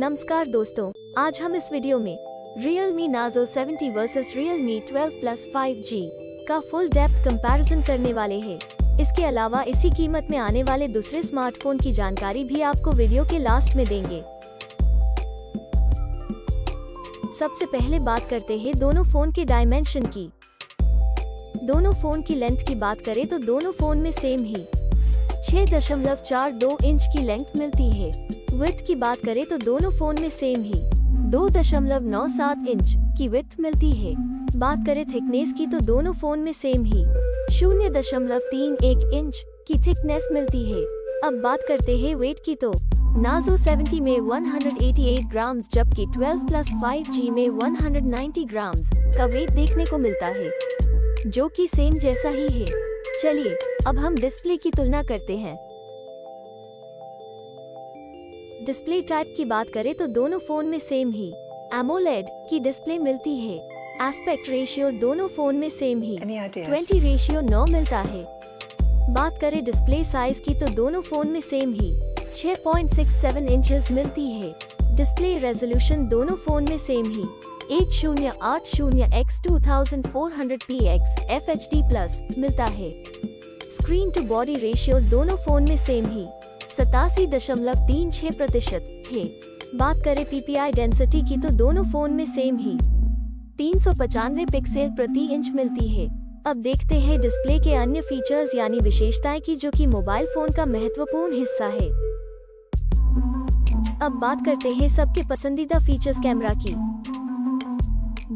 नमस्कार दोस्तों, आज हम इस वीडियो में Realme Narzo 70 versus Realme 12 Plus 5G का फुल डेप्थ कंपैरिजन करने वाले हैं। इसके अलावा इसी कीमत में आने वाले दूसरे स्मार्टफोन की जानकारी भी आपको वीडियो के लास्ट में देंगे। सबसे पहले बात करते हैं दोनों फोन के डायमेंशन की। दोनों फोन की लेंथ की बात करें तो दोनों फोन में सेम ही 6.42 इंच की लेंथ मिलती है। विड्थ की बात करें तो दोनों फोन में सेम ही 2.97 इंच की विड्थ मिलती है। बात करें थिकनेस की तो दोनों फोन में सेम ही 0.31 इंच की थिकनेस मिलती है। अब बात करते हैं वेट की तो Narzo 70 में 188 ग्राम जबकि 12 प्लस 5G में 190 ग्राम का वेट देखने को मिलता है, जो कि सेम जैसा ही है। चलिए अब हम डिस्प्ले की तुलना करते हैं। डिस्प्ले टाइप की बात करें तो दोनों फोन में सेम ही AMOLED की डिस्प्ले मिलती है। एस्पेक्ट रेशियो दोनों फोन में सेम ही 20:9 मिलता है। बात करें डिस्प्ले साइज की तो दोनों फोन में सेम ही 6.67 इंचेस मिलती है। डिस्प्ले रेजोल्यूशन दोनों फोन में सेम ही 1080x2400px FHD Plus मिलता है। स्क्रीन टू बॉडी रेशियो दोनों फोन में सेम ही 87.36% है। बात करें PPI डेंसिटी की तो दोनों फोन में सेम ही 395 पिक्सल प्रति इंच मिलती है। अब देखते हैं डिस्प्ले के अन्य फीचर्स यानी विशेषताएं की, जो कि मोबाइल फोन का महत्वपूर्ण हिस्सा है। अब बात करते हैं सबके पसंदीदा फीचर्स कैमरा की।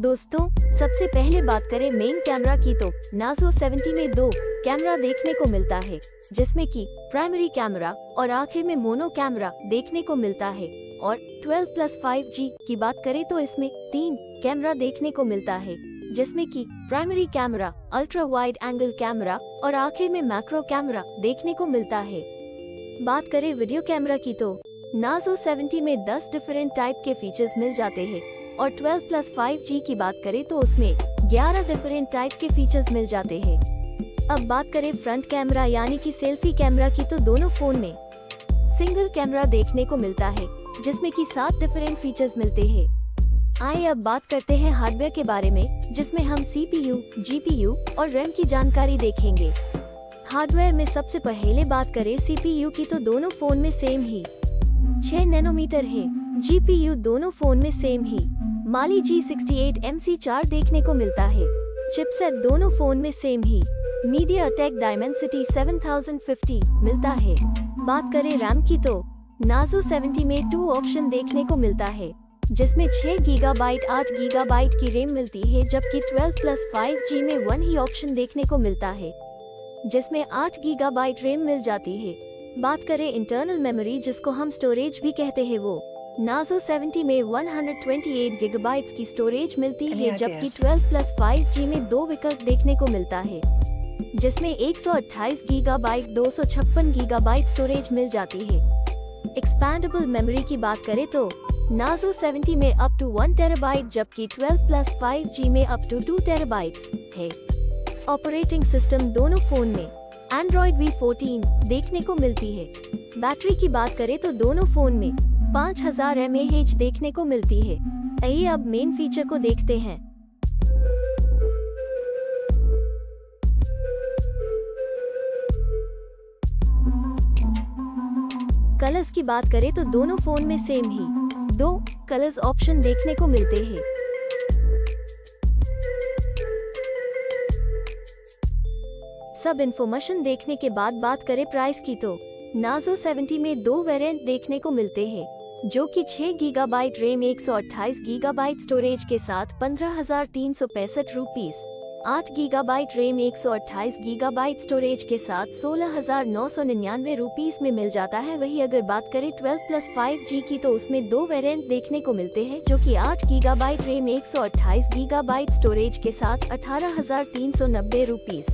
दोस्तों सबसे पहले बात करें मेन कैमरा की तो Narzo 70 में 2 कैमरा देखने को मिलता है, जिसमें कि प्राइमरी कैमरा और आखिर में मोनो कैमरा देखने को मिलता है। और 12 प्लस 5G की बात करें तो इसमें 3 कैमरा देखने को मिलता है, जिसमें कि primary camera, ultra wide angle camera और आखिर में मैक्रो कैमरा देखने को मिलता है। बात करें वीडियो कैमरा की तो Narzo 70 में 10 डिफरेंट टाइप के फीचर्स मिल जाते हैं और 12 प्लस 5G की बात करें तो उसमें 11 डिफरेंट टाइप के फीचर्स मिल जाते हैं। अब बात करें फ्रंट कैमरा यानी कि सेल्फी कैमरा की तो दोनों फोन में सिंगल कैमरा देखने को मिलता है, जिसमें कि 7 डिफरेंट फीचर्स मिलते हैं। आइए अब बात करते हैं हार्डवेयर के बारे में, जिसमें हम CPU, GPU और RAM की जानकारी देखेंगे। हार्डवेयर में सबसे पहले बात करें CPU की तो दोनों फोन में सेम ही 6 नैनोमीटर है। GPU दोनों फोन में सेम ही माली G68 MC4 देखने को मिलता है। चिपसेट दोनों फोन में सेम ही MediaTek Dimensity 7050 मिलता है। बात करें रैम की तो Narzo 70 में 2 ऑप्शन देखने को मिलता है, जिसमें 6 GB 8 GB की रैम मिलती है, जबकि 12 प्लस 5G में 1 ही ऑप्शन देखने को मिलता है, जिसमें 8 GB रैम मिल जाती है। बात करें इंटरनल मेमोरी, जिसको हम स्टोरेज भी कहते हैं, वो Narzo 70 में 128 GB की स्टोरेज मिलती है, जबकि 12 प्लस 5G में 2 विकल्प देखने को मिलता है, जिसमें 128 GB 256 GB स्टोरेज मिल जाती है। एक्सपैंडेबल मेमोरी की बात करें तो Narzo 70 में अप टू 1 TB जबकि 12 प्लस 5G में अप टू 2 TB है। ऑपरेटिंग सिस्टम दोनों फोन में Android V14 देखने को मिलती है। बैटरी की बात करें तो दोनों फोन में 5000 mAh देखने को मिलती है। आइए अब मेन फीचर को देखते हैं। कलर्स की बात करें तो दोनों फोन में सेम ही 2 कलर्स ऑप्शन देखने को मिलते हैं। सब इन्फॉर्मेशन देखने के बाद बात करें प्राइस की तो Narzo 70 में 2 वेरिएंट देखने को मिलते हैं, जो कि 6 GB रैम 128 GB स्टोरेज के साथ 15,365 rupees, 8 GB RAM 128 GB storage के साथ 16,999 रुपीस में मिल जाता है। वही अगर बात करें 12 प्लस 5G की तो उसमें 2 वेरिएंट देखने को मिलते हैं, जो कि 8 GB रैम 128 GB स्टोरेज के साथ 18,390 rupees,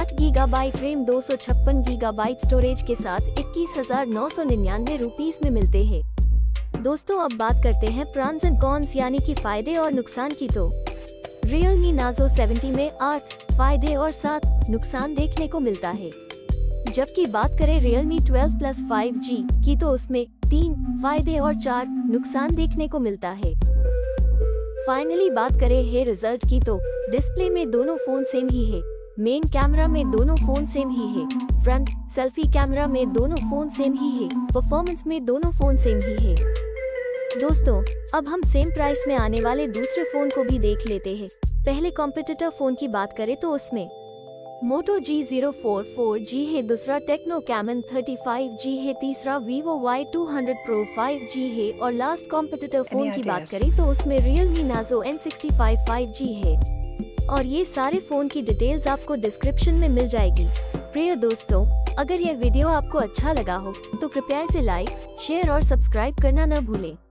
8 GB RAM 256 GB storage के साथ 21,999 रुपीस में मिलते हैं। दोस्तों अब बात करते हैं प्रॉन्स एंड कॉन्स यानी कि फायदे और नुकसान की तो Realme Narzo 70 में 8 फायदे और 7 नुकसान देखने को मिलता है, जबकि बात करें Realme 12 Plus 5G की तो उसमें 3 फायदे और 4 नुकसान देखने को मिलता है। फाइनली बात करें है रिजल्ट की तो डिस्प्ले में दोनों फोन सेम ही है, मेन कैमरा में दोनों फोन सेम ही है, फ्रंट सेल्फी कैमरा में दोनों फोन सेम ही है, परफॉर्मेंस में दोनों फोन सेम ही है। दोस्तों अब हम सेम प्राइस में आने वाले दूसरे फोन को भी देख लेते हैं। पहले कॉम्पिटिटर फोन की बात करें तो उसमें मोटो G Zero 44G है, दूसरा टेक्नो कैमन 35 5G है, तीसरा Vivo Y200 Pro 5G है और लास्ट कॉम्पिटिटर फोन की बात करें तो उसमें Realme Narzo N65 5G है। और ये सारे फोन की डिटेल्स आपको डिस्क्रिप्शन में मिल जाएगी। प्रिय दोस्तों अगर यह वीडियो आपको अच्छा लगा हो तो कृपया इसे लाइक, शेयर और सब्सक्राइब करना न भूलें।